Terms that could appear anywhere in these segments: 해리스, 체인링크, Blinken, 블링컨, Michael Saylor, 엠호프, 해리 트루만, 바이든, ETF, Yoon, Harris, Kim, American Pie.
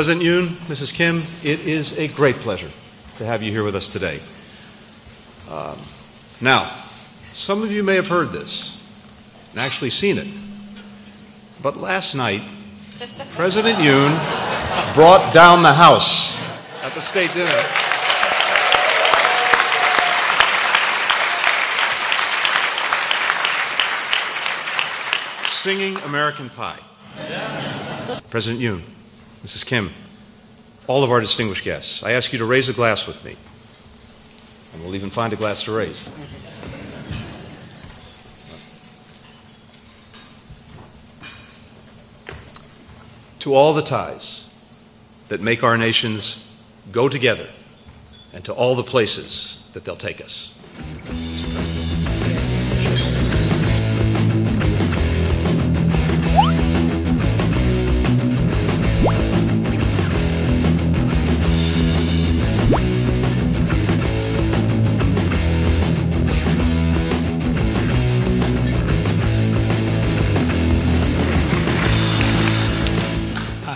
President Yoon, Mrs. Kim, it is a great pleasure to have you here with us today. Now, some of you may have heard this and actually seen it, but last night, President Yoon brought down the house at the state dinner. Singing American Pie. Yeah. President Yoon, Mrs. Kim, all of our distinguished guests, I ask you to raise a glass with me. And we'll even find a glass to raise. To all the ties that make our nations go together and to all the places that they'll take us.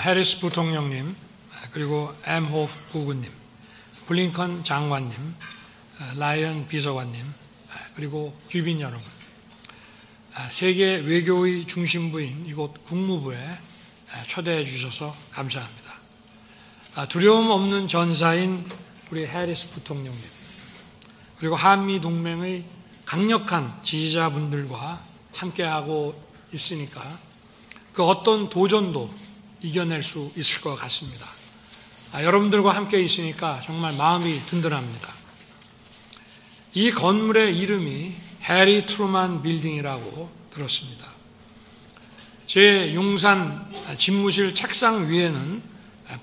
해리스 부통령님, 그리고 엠호프 부군님, 블링컨 장관님, 라이언 비서관님, 그리고 귀빈 여러분, 세계 외교의 중심부인 이곳 국무부에 초대해 주셔서 감사합니다. 두려움 없는 전사인 우리 해리스 부통령님, 그리고 한미동맹의 강력한 지지자분들과 함께하고 있으니까 그 어떤 도전도 이겨낼 수 있을 것 같습니다. 여러분들과 함께 있으니까 정말 마음이 든든합니다. 이 건물의 이름이 해리 트루만 빌딩이라고 들었습니다. 제 용산 집무실 책상 위에는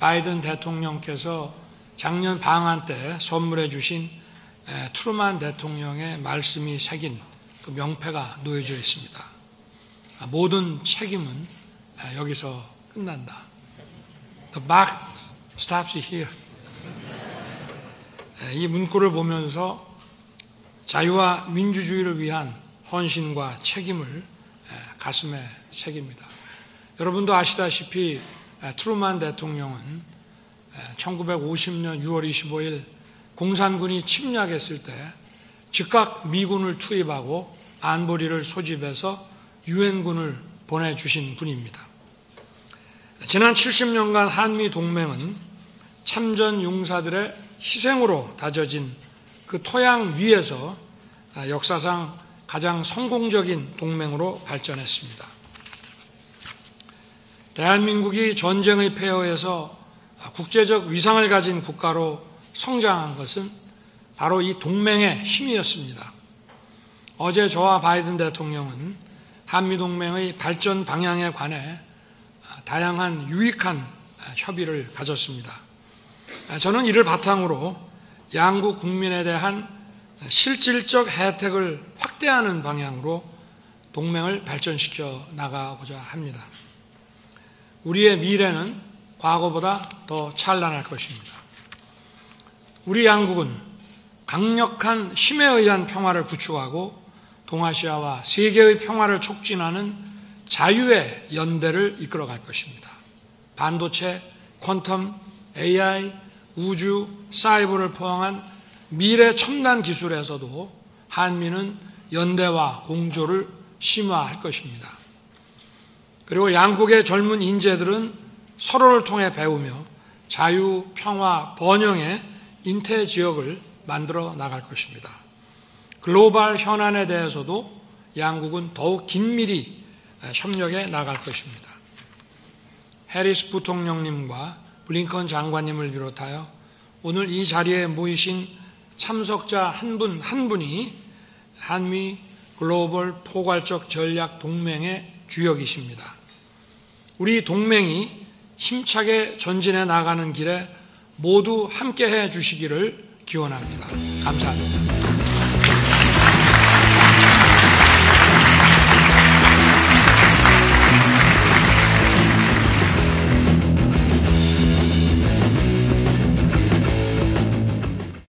바이든 대통령께서 작년 방한 때 선물해 주신 트루만 대통령의 말씀이 새긴 그 명패가 놓여져 있습니다. 모든 책임은 여기서 끝난다. The buck stops here. 이 문구를 보면서 자유와 민주주의를 위한 헌신과 책임을 가슴에 새깁니다. 여러분도 아시다시피 트루만 대통령은 1950년 6월 25일 공산군이 침략했을 때 즉각 미군을 투입하고 안보리를 소집해서 유엔군을 보내주신 분입니다. 지난 70년간 한미동맹은 참전 용사들의 희생으로 다져진 그 토양 위에서 역사상 가장 성공적인 동맹으로 발전했습니다. 대한민국이 전쟁의 폐허에서 국제적 위상을 가진 국가로 성장한 것은 바로 이 동맹의 힘이었습니다. 어제 저와 바이든 대통령은 한미동맹의 발전 방향에 관해 다양한 유익한 협의를 가졌습니다. 저는 이를 바탕으로 양국 국민에 대한 실질적 혜택을 확대하는 방향으로 동맹을 발전시켜 나가고자 합니다. 우리의 미래는 과거보다 더 찬란할 것입니다. 우리 양국은 강력한 힘에 의한 평화를 구축하고 동아시아와 세계의 평화를 촉진하는 자유의 연대를 이끌어갈 것입니다. 반도체, 퀀텀, AI, 우주, 사이버를 포함한 미래 첨단 기술에서도 한미는 연대와 공조를 심화할 것입니다. 그리고 양국의 젊은 인재들은 서로를 통해 배우며 자유, 평화, 번영의 인태 지역을 만들어 나갈 것입니다. 글로벌 현안에 대해서도 양국은 더욱 긴밀히 협력에 나갈 것입니다. 해리스 부통령님과 블링컨 장관님을 비롯하여 오늘 이 자리에 모이신 참석자 한 분 한 분이 한미 글로벌 포괄적 전략 동맹의 주역이십니다. 우리 동맹이 힘차게 전진해 나가는 길에 모두 함께해 주시기를 기원합니다. 감사합니다.